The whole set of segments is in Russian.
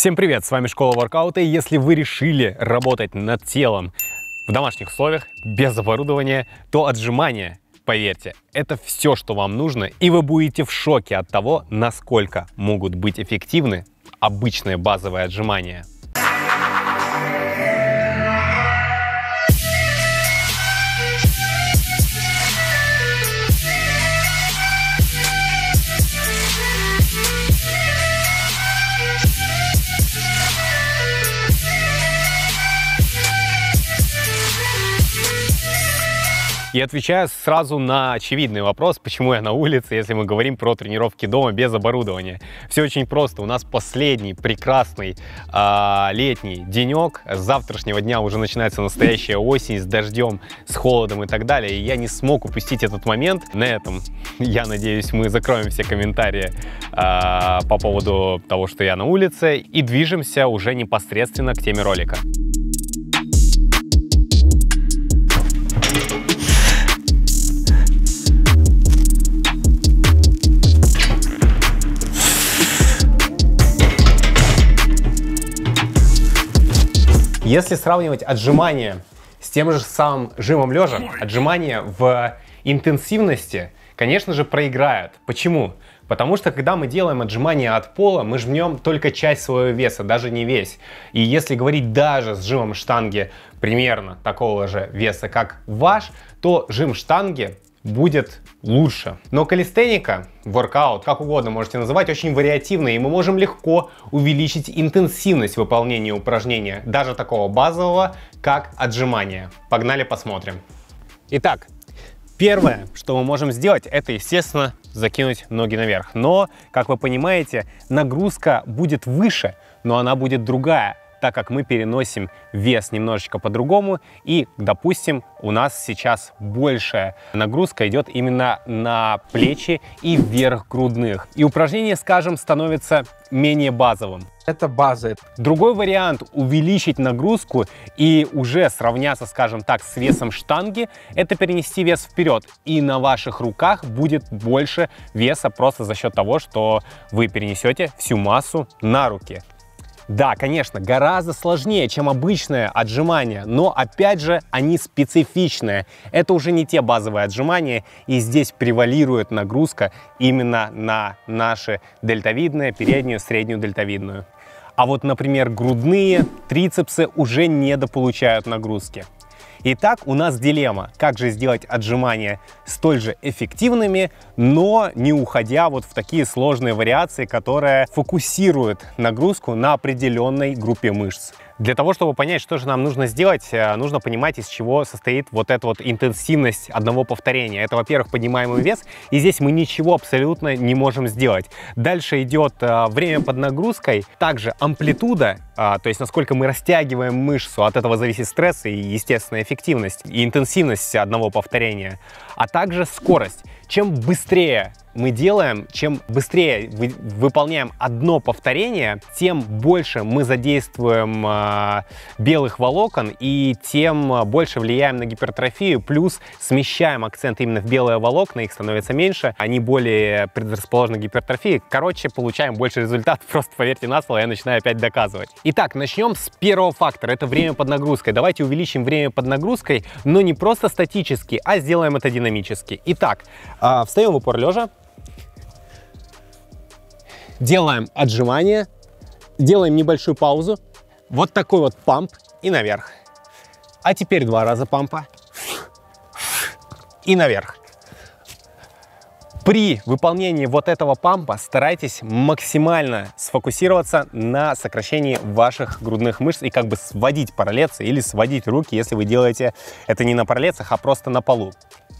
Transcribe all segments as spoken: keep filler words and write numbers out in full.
Всем привет, с вами Школа Воркаута, и если вы решили работать над телом в домашних условиях, без оборудования, то отжимания, поверьте, это все, что вам нужно, и вы будете в шоке от того, насколько могут быть эффективны обычные базовые отжимания. И отвечаю сразу на очевидный вопрос, почему я на улице, если мы говорим про тренировки дома без оборудования. Все очень просто. У нас последний прекрасный э, летний денек. С завтрашнего дня уже начинается настоящая осень с дождем, с холодом и так далее. И я не смог упустить этот момент. На этом, я надеюсь, мы закроем все комментарии э, по поводу того, что я на улице. И движемся уже непосредственно к теме ролика. Если сравнивать отжимания с тем же самым жимом лежа, отжимания в интенсивности, конечно же, проиграют. Почему? Потому что, когда мы делаем отжимания от пола, мы жмем только часть своего веса, даже не весь. И если говорить даже с жимом штанги примерно такого же веса, как ваш, то жим штанги будет лучше. Но калистеника, воркаут, как угодно можете называть, очень вариативный, и мы можем легко увеличить интенсивность выполнения упражнения, даже такого базового, как отжимания. Погнали посмотрим. Итак, первое, что мы можем сделать, это, естественно, закинуть ноги наверх. Но, как вы понимаете, нагрузка будет выше, но она будет другая, так как мы переносим вес немножечко по-другому, и, допустим, у нас сейчас большая нагрузка идет именно на плечи и вверх грудных. И упражнение, скажем, становится менее базовым. Это база. Другой вариант увеличить нагрузку и уже сравняться, скажем так, с весом штанги, это перенести вес вперед. И на ваших руках будет больше веса просто за счет того, что вы перенесете всю массу на руки. Да, конечно, гораздо сложнее, чем обычное отжимание, но, опять же, они специфичные. Это уже не те базовые отжимания, и здесь превалирует нагрузка именно на наши дельтовидные, переднюю, среднюю дельтовидную. А вот, например, грудные, трицепсы уже недополучают нагрузки. Итак, у нас дилемма, как же сделать отжимания столь же эффективными, но не уходя вот в такие сложные вариации, которые фокусируют нагрузку на определенной группе мышц. Для того, чтобы понять, что же нам нужно сделать, нужно понимать, из чего состоит вот эта вот интенсивность одного повторения. Это, во-первых, поднимаемый вес, и здесь мы ничего абсолютно не можем сделать. Дальше идет время под нагрузкой, также амплитуда, то есть насколько мы растягиваем мышцу, от этого зависит стресс и, естественно, эффективность и интенсивность одного повторения, а также скорость. Чем быстрее мы делаем, чем быстрее вы, выполняем одно повторение, тем больше мы задействуем э, белых волокон и тем больше влияем на гипертрофию, плюс смещаем акцент именно в белые волокна, их становится меньше, они более предрасположены к гипертрофии. Короче, получаем больше результат, просто поверьте на слово, я начинаю опять доказывать. Итак, начнем с первого фактора, это время под нагрузкой. Давайте увеличим время под нагрузкой, но не просто статически, а сделаем это динамически. Итак, э, встаем в упор лежа. Делаем отжимание, делаем небольшую паузу, вот такой вот памп и наверх. А теперь два раза пампа и наверх. При выполнении вот этого пампа старайтесь максимально сфокусироваться на сокращении ваших грудных мышц и как бы сводить параллельцы или сводить руки, если вы делаете это не на параллельцах, а просто на полу.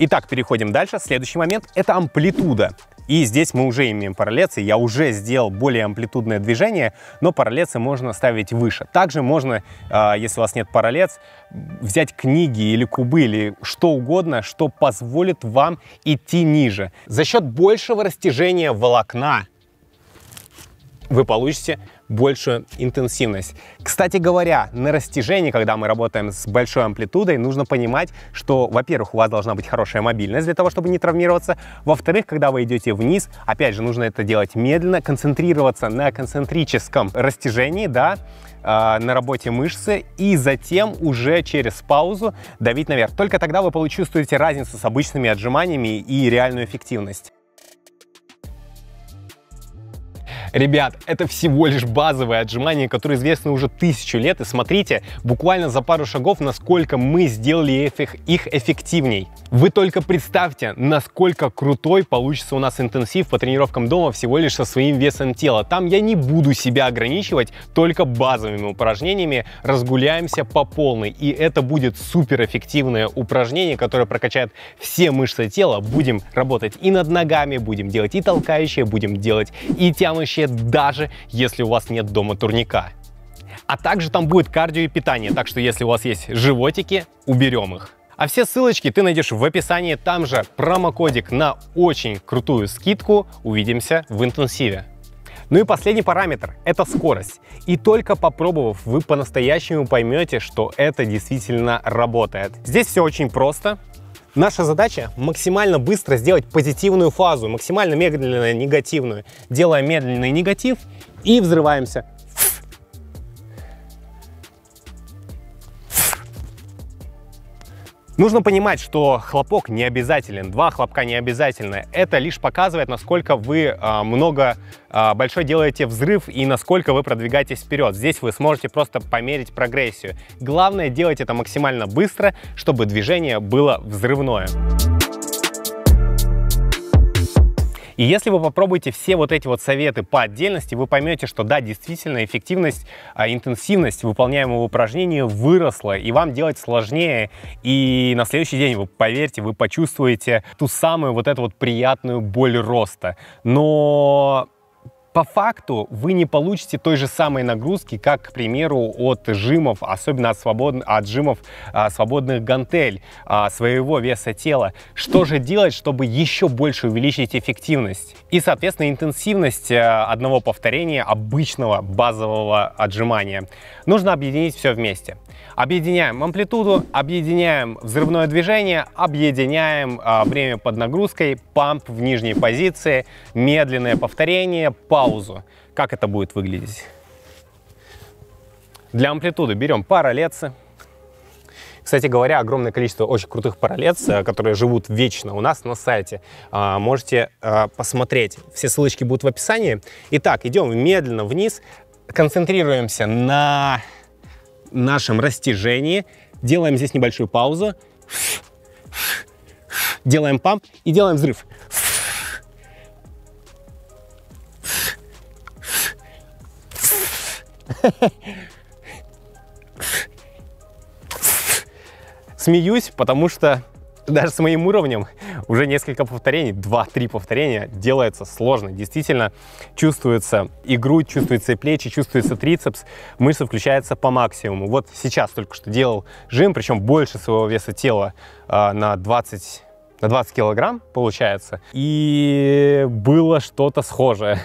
Итак, переходим дальше. Следующий момент – это амплитуда. И здесь мы уже имеем параллельцы, я уже сделал более амплитудное движение, но параллельцы можно ставить выше. Также можно, если у вас нет параллельц, взять книги или кубы, или что угодно, что позволит вам идти ниже. За счет большего растяжения волокна вы получите большую интенсивность. Кстати говоря, на растяжении, когда мы работаем с большой амплитудой, нужно понимать, что, во-первых, у вас должна быть хорошая мобильность для того, чтобы не травмироваться. Во-вторых, когда вы идете вниз, опять же, нужно это делать медленно, концентрироваться на концентрическом растяжении, да, на работе мышцы, и затем уже через паузу давить наверх. Только тогда вы почувствуете разницу с обычными отжиманиями и реальную эффективность. Ребят, это всего лишь базовые отжимания, которые известны уже тысячу лет, и смотрите, буквально за пару шагов, насколько мы сделали их эффективней. Вы только представьте, насколько крутой получится у нас интенсив по тренировкам дома всего лишь со своим весом тела. Там я не буду себя ограничивать только базовыми упражнениями, разгуляемся по полной, и это будет суперэффективное упражнение, которое прокачает все мышцы тела. Будем работать и над ногами, будем делать и толкающие, будем делать и тянущие, даже если у вас нет дома турника. А также там будет кардио и питание, так что если у вас есть животики, уберем их. А все ссылочки ты найдешь в описании, там же промокодик на очень крутую скидку. Увидимся в интенсиве. Ну и последний параметр – это скорость. И только попробовав, вы по-настоящему поймете, что это действительно работает. Здесь все очень просто. Наша задача — максимально быстро сделать позитивную фазу, максимально медленно негативную. Делаем медленный негатив и взрываемся. Нужно понимать, что хлопок не обязателен, два хлопка не обязательно. Это лишь показывает, насколько вы много большой делаете взрыв и насколько вы продвигаетесь вперед. Здесь вы сможете просто померить прогрессию. Главное — делать это максимально быстро, чтобы движение было взрывное. И если вы попробуете все вот эти вот советы по отдельности, вы поймете, что да, действительно эффективность, интенсивность выполняемого упражнения выросла, и вам делать сложнее. И на следующий день, вы поверьте, вы почувствуете ту самую вот эту вот приятную боль роста. Но по факту вы не получите той же самой нагрузки, как, к примеру, от жимов, особенно от, свобод... от жимов а, свободных гантель, а, своего веса тела. Что же делать, чтобы еще больше увеличить эффективность? И, соответственно, интенсивность одного повторения обычного базового отжимания. Нужно объединить все вместе. Объединяем амплитуду, объединяем взрывное движение, объединяем а, время под нагрузкой, памп в нижней позиции, медленное повторение, паузу. Как это будет выглядеть? Для амплитуды берем параллельцы. Кстати говоря, огромное количество очень крутых параллельц, которые живут вечно у нас на сайте. А, можете а, посмотреть. Все ссылочки будут в описании. Итак, идем медленно вниз, концентрируемся на нашем растяжении, делаем здесь небольшую паузу, делаем памп и делаем взрыв. Смеюсь, потому что даже с моим уровнем уже несколько повторений, два-три повторения делается сложно. Действительно, чувствуется и грудь, чувствуется и плечи, чувствуется трицепс, мышца включается по максимуму. Вот сейчас только что делал жим, причем больше своего веса тела э, на двадцать, на двадцать килограмм получается, и было что-то схожее.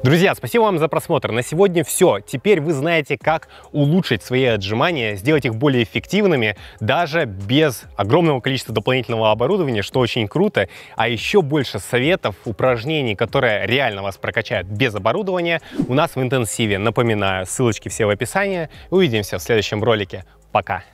Друзья, спасибо вам за просмотр. На сегодня все. Теперь вы знаете, как улучшить свои отжимания, сделать их более эффективными, даже без огромного количества дополнительного оборудования, что очень круто. А еще больше советов, упражнений, которые реально вас прокачают без оборудования, у нас в интенсиве. Напоминаю, ссылочки все в описании. Увидимся в следующем ролике. Пока!